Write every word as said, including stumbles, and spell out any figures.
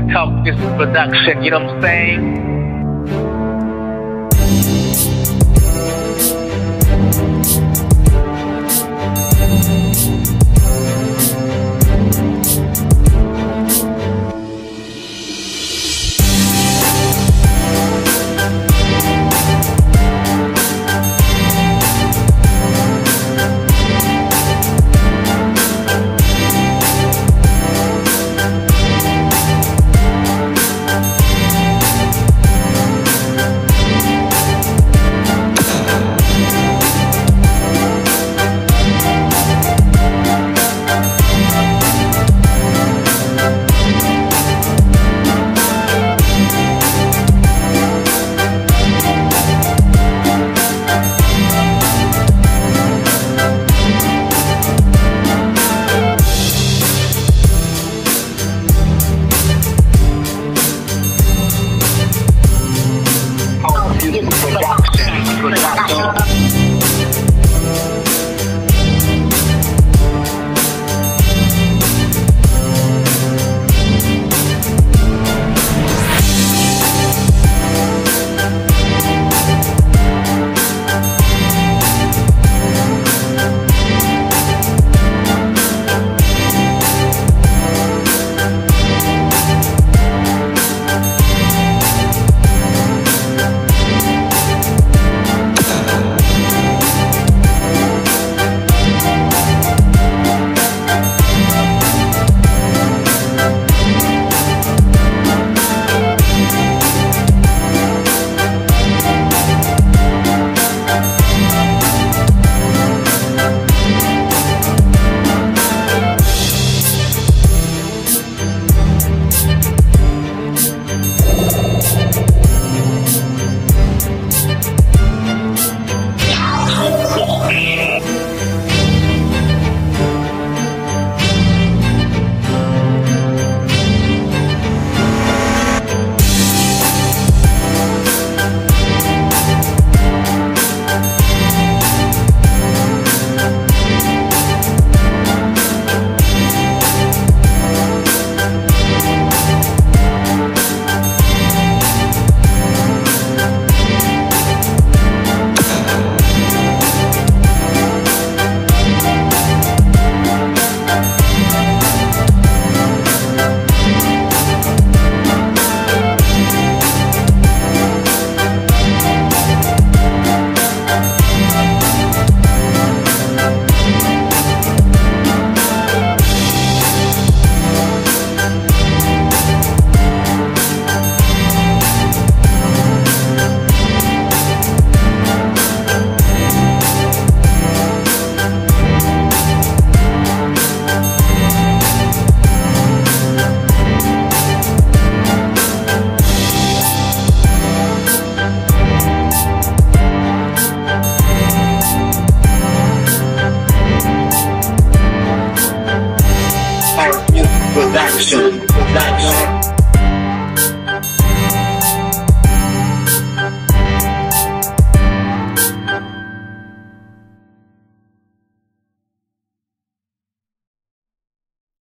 the Talk This production, you know what I'm saying? Production, production.